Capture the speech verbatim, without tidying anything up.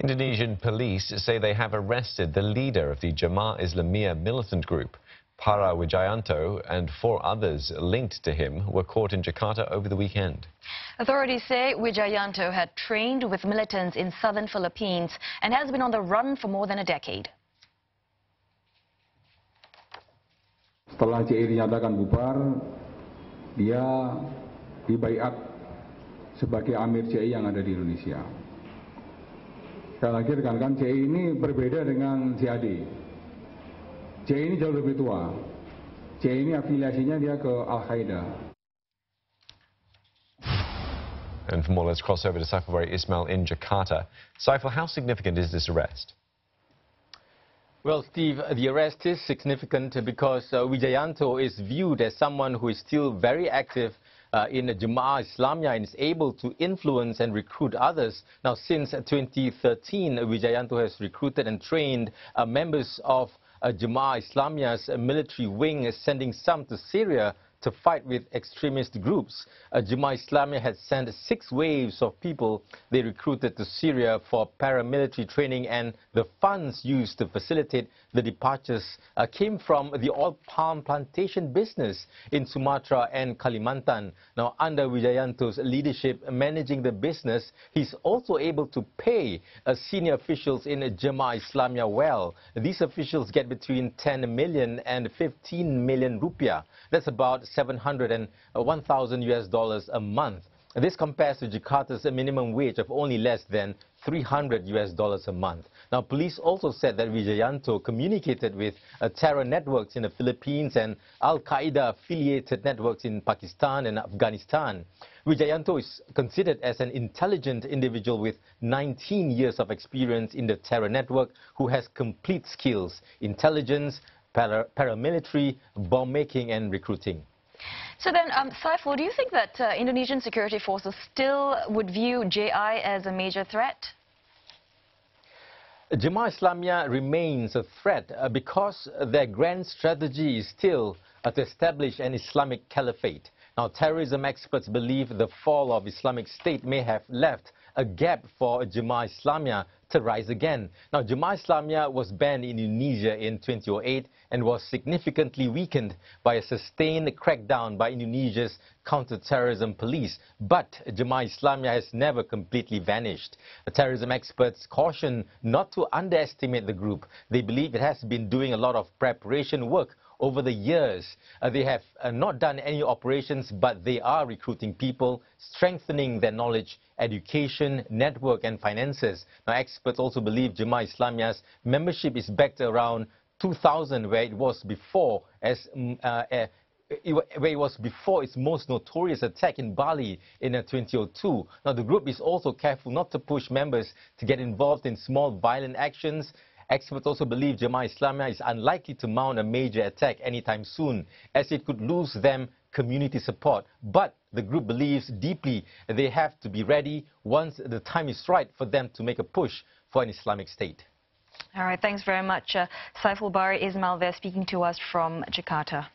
Indonesian police say they have arrested the leader of the Jemaah Islamiyah militant group. Para Wijayanto and four others linked to him were caught in Jakarta over the weekend. Authorities say Wijayanto had trained with militants in southern Philippines and has been on the run for more than a decade. Setelah C I dinyatakan bubar, dia dibaiat sebagai amir C I yang ada di Indonesia. Sekali lagi rekan-rekan, C I ini berbeda dengan C A D. C I ini jauh lebih tua. C I ini afiliasinya dia ke Al-Qaeda. And for more, let's cross over to Saifulbahri Ismail in Jakarta. Saiful, how significant is this arrest? Well, Steve, the arrest is significant because uh, Wijayanto is viewed as someone who is still very active uh, in Jemaah Islamiyah and is able to influence and recruit others. Now, since twenty thirteen, Wijayanto has recruited and trained uh, members of uh, Jemaah Islamiyah's military wing, sending some to Syria to fight with extremist groups. Uh, Jemaah Islamiyah had sent six waves of people they recruited to Syria for paramilitary training, and the funds used to facilitate the departures uh, came from the oil palm plantation business in Sumatra and Kalimantan. Now, under Wijayanto's leadership managing the business, he's also able to pay uh, senior officials in Jemaah Islamiyah well. These officials get between ten million and fifteen million rupiah. That's about seven hundred and one thousand U S dollars a month. This compares to Jakarta's minimum wage of only less than three hundred U S dollars a month. Now, police also said that Wijayanto communicated with uh, terror networks in the Philippines and Al-Qaeda affiliated networks in Pakistan and Afghanistan. Wijayanto is considered as an intelligent individual with nineteen years of experience in the terror network, who has complete skills: intelligence, para paramilitary, bomb making and recruiting. So then, um, Saiful, do you think that uh, Indonesian security forces still would view J I as a major threat? Jemaah Islamiyah remains a threat uh, because their grand strategy is still uh, to establish an Islamic caliphate. Now, terrorism experts believe the fall of Islamic State may have left a gap for Jemaah Islamiyah to rise again. Now, Jemaah Islamiyah was banned in Indonesia in two thousand eight and was significantly weakened by a sustained crackdown by Indonesia's counter-terrorism police. But Jemaah Islamiyah has never completely vanished. Terrorism experts caution not to underestimate the group. They believe it has been doing a lot of preparation work over the years. Uh, they have uh, not done any operations, but they are recruiting people, strengthening their knowledge, education, network and finances. Now, experts also believe Jemaah Islamiyah's membership is back to around two thousand, where it was before as uh, uh, It, where it was before its most notorious attack in Bali in two thousand two. Now, the group is also careful not to push members to get involved in small violent actions. Experts also believe Jemaah Islamiyah is unlikely to mount a major attack anytime soon, as it could lose them community support. But the group believes deeply they have to be ready once the time is right for them to make a push for an Islamic State. All right, thanks very much. Uh, Saifulbahri Ismail there speaking to us from Jakarta.